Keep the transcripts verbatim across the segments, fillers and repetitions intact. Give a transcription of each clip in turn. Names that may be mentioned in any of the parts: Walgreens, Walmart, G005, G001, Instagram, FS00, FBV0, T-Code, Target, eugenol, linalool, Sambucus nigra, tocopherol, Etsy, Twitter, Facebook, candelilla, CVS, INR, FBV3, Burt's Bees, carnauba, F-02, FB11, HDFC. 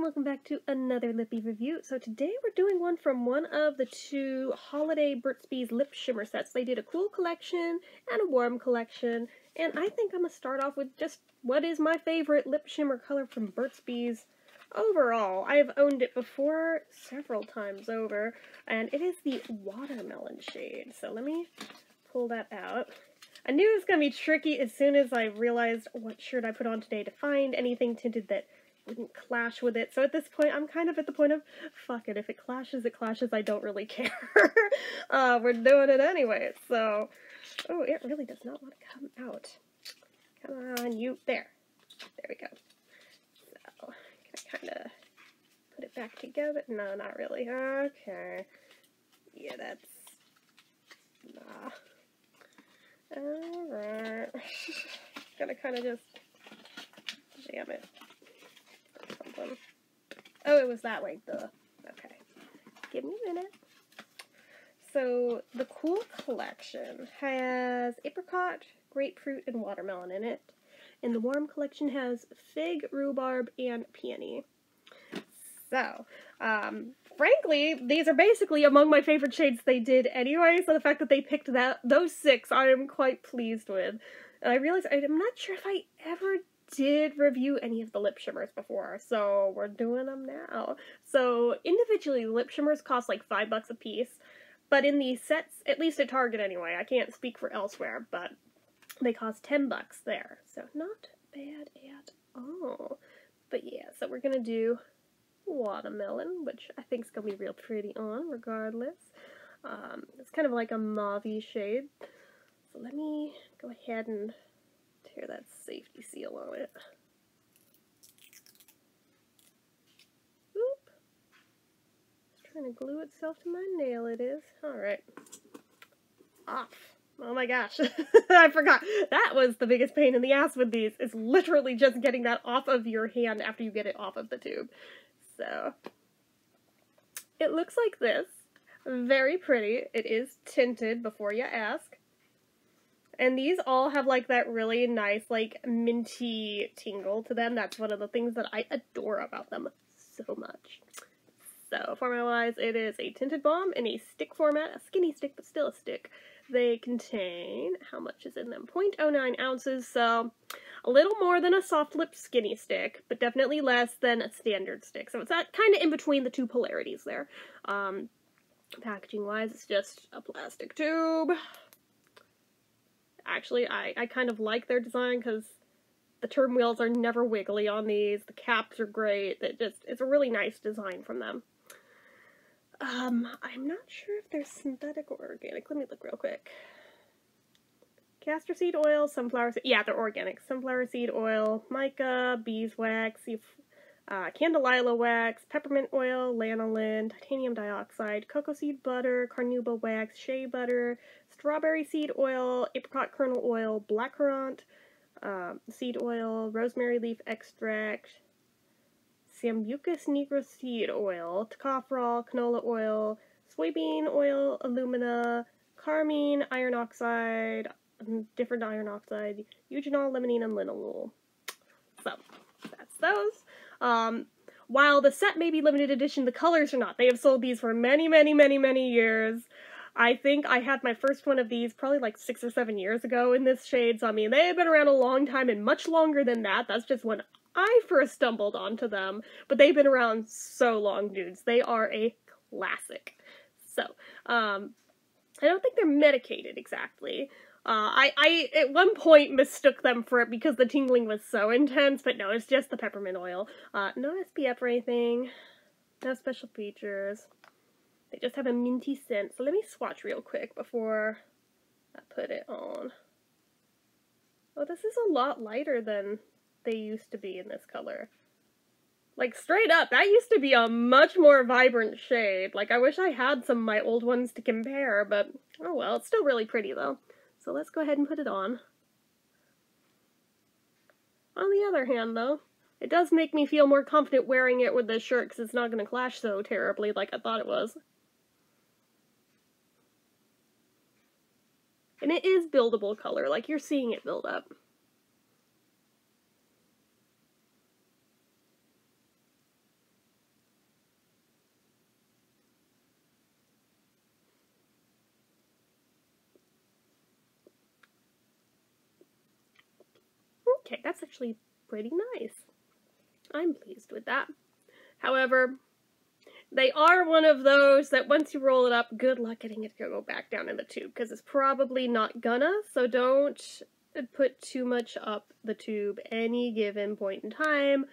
and welcome back to another lippy review. So today we're doing one from one of the two holiday Burt's Bees lip shimmer sets. They did a cool collection and a warm collection, and I think I'm going to start off with just what is my favorite lip shimmer color from Burt's Bees overall. I've owned it before several times over, and it is the watermelon shade. So let me pull that out. I knew it was going to be tricky as soon as I realized what shirt I put on today to find anything tinted that wouldn't clash with it. So at this point, I'm kind of at the point of, fuck it, if it clashes, it clashes, I don't really care. uh, we're doing it anyway, so... Oh, it really does not want to come out. Come on, you. There. There we go. So, can I kind of put it back together? No, not really. Okay. Yeah, that's... Nah. Alright. Gonna kind of just jam it. Something. Oh, it was that way, duh. Okay. Give me a minute. So, the cool collection has apricot, grapefruit, and watermelon in it. And the warm collection has fig, rhubarb, and peony. So, um, frankly, these are basically among my favorite shades they did anyway, so the fact that they picked that those six I am quite pleased with. And I realized I'm not sure if I ever did review any of the lip shimmers before, so we're doing them now. So, individually, lip shimmers cost like five bucks a piece, but in the sets, at least at Target anyway, I can't speak for elsewhere, but they cost ten bucks there, so not bad at all. But yeah, so we're gonna do watermelon, which I think is going to be real pretty on, regardless. Um, it's kind of like a mauve-y shade. So let me go ahead and tear that safety seal on it. Oop. It's trying to glue itself to my nail, it is. Alright. Off. Oh my gosh, I forgot. That was the biggest pain in the ass with these, is literally just getting that off of your hand after you get it off of the tube. So, it looks like this. Very pretty. It is tinted, before you ask. And these all have, like, that really nice, like, minty tingle to them. That's one of the things that I adore about them so much. So, formula-wise, it is a tinted balm in a stick format. A skinny stick, but still a stick. They contain, how much is in them? zero point zero nine ounces, so a little more than a soft lip skinny stick, but definitely less than a standard stick. So it's that kind of in between the two polarities there. Um, Packaging-wise, it's just a plastic tube. Actually, I, I kind of like their design because the turn wheels are never wiggly on these. The caps are great. It just, it's a really nice design from them. Um, I'm not sure if they're synthetic or organic. Let me look real quick. Castor seed oil, sunflower seed, yeah, they're organic. Sunflower seed oil, mica, beeswax, uh, candelilla wax, peppermint oil, lanolin, titanium dioxide, cocoa seed butter, carnauba wax, shea butter, strawberry seed oil, apricot kernel oil, blackcurrant um, seed oil, rosemary leaf extract, Sambucus nigra seed oil, tocopherol, canola oil, soybean oil, alumina, carmine, iron oxide, different iron oxide, eugenol, limonene, and linalool. So, that's those. Um, while the set may be limited edition, the colors are not. They have sold these for many, many, many, many years. I think I had my first one of these probably like six or seven years ago in this shade, so I mean, they have been around a long time, and much longer than that. That's just when I first stumbled onto them, but they've been around so long, dudes. They are a classic. So, um, I don't think they're medicated exactly. Uh, I, I, at one point, mistook them for it because the tingling was so intense, but no, it's just the peppermint oil. Uh, no S P F or anything. No special features. They just have a minty scent. So let me swatch real quick before I put it on. Oh, this is a lot lighter than they used to be in this color. Like, straight up, that used to be a much more vibrant shade. Like, I wish I had some of my old ones to compare, but oh well, it's still really pretty though. So let's go ahead and put it on. On the other hand though, it does make me feel more confident wearing it with this shirt because it's not going to clash so terribly like I thought it was. And it is buildable color, like you're seeing it build up. kit. That's actually pretty nice. I'm pleased with that. However, they are one of those that once you roll it up, good luck getting it to go back down in the tube, because it's probably not gonna, so don't put too much up the tube any given point in time,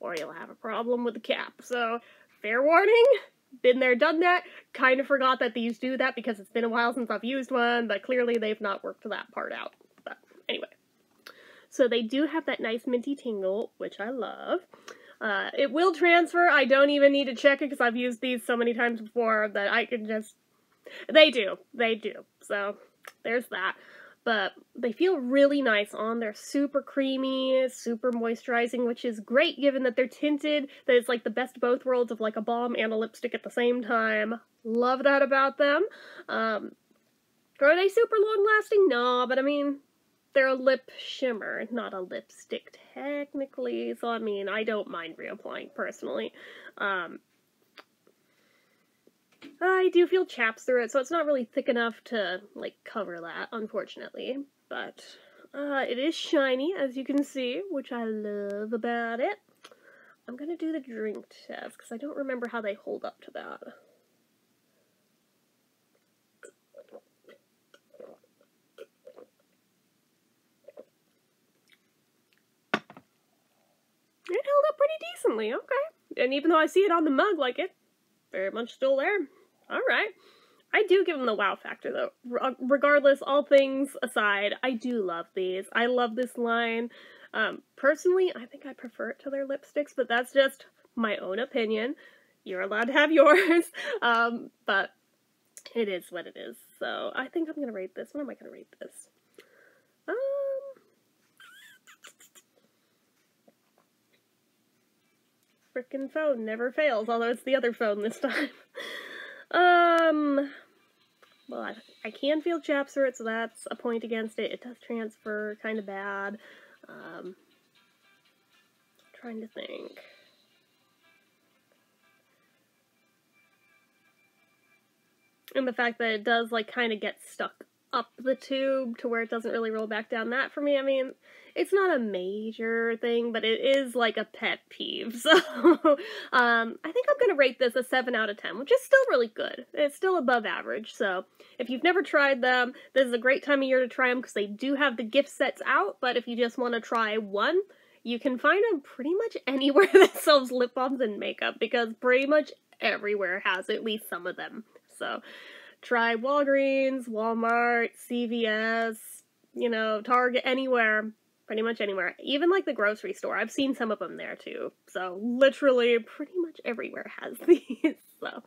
or you'll have a problem with the cap. So, fair warning, been there, done that. Kind of forgot that these do that because it's been a while since I've used one, but clearly they've not worked that part out. But anyway, so they do have that nice minty tingle, which I love. Uh, it will transfer. I don't even need to check it because I've used these so many times before that I can just, they do, they do. So there's that. But they feel really nice on. They're super creamy, super moisturizing, which is great given that they're tinted, that it's like the best of both worlds of like a balm and a lipstick at the same time. Love that about them. Um, are they super long-lasting? No, but I mean, they're a lip shimmer, not a lipstick technically, so I mean, I don't mind reapplying personally. Um, I do feel chaps through it, so it's not really thick enough to, like, cover that, unfortunately, but uh, it is shiny, as you can see, which I love about it. I'm gonna do the drink test, because I don't remember how they hold up to that. It held up pretty decently, okay. And even though I see it on the mug, like, it very much still there. Alright. I do give them the wow factor, though. Re- regardless, all things aside, I do love these. I love this line. Um, personally, I think I prefer it to their lipsticks, but that's just my own opinion. You're allowed to have yours. um, but it is what it is. So, I think I'm gonna rate this. When am I gonna rate this? Um... Frickin' phone never fails, although it's the other phone this time. um, well, I, I can feel chaps through it, so that's a point against it. It does transfer, kind of bad. Um, trying to think. And the fact that it does, like, kind of get stuck up the tube to where it doesn't really roll back down, that for me, I mean, it's not a major thing, but it is like a pet peeve, so um, I think I'm going to rate this a seven out of ten, which is still really good. It's still above average, so if you've never tried them, this is a great time of year to try them because they do have the gift sets out, but if you just want to try one, you can find them pretty much anywhere that sells lip balms and makeup, because pretty much everywhere has at least some of them, so try Walgreens, Walmart, C V S, you know, Target, anywhere, pretty much anywhere. Even like the grocery store, I've seen some of them there too. So literally pretty much everywhere has these. So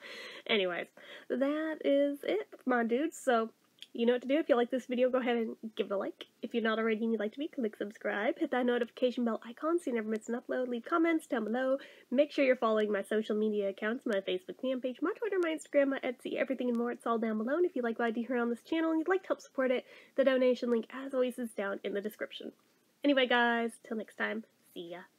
anyways, that is it, my dudes. So you know what to do. If you like this video, go ahead and give it a like. If you're not already and you'd like to be, click subscribe, hit that notification bell icon so you never miss an upload, leave comments down below. Make sure you're following my social media accounts, my Facebook fan page, my Twitter, my Instagram, my Etsy, everything and more. It's all down below. And if you like what I do here on this channel and you'd like to help support it, the donation link, as always, is down in the description. Anyway, guys, till next time, see ya.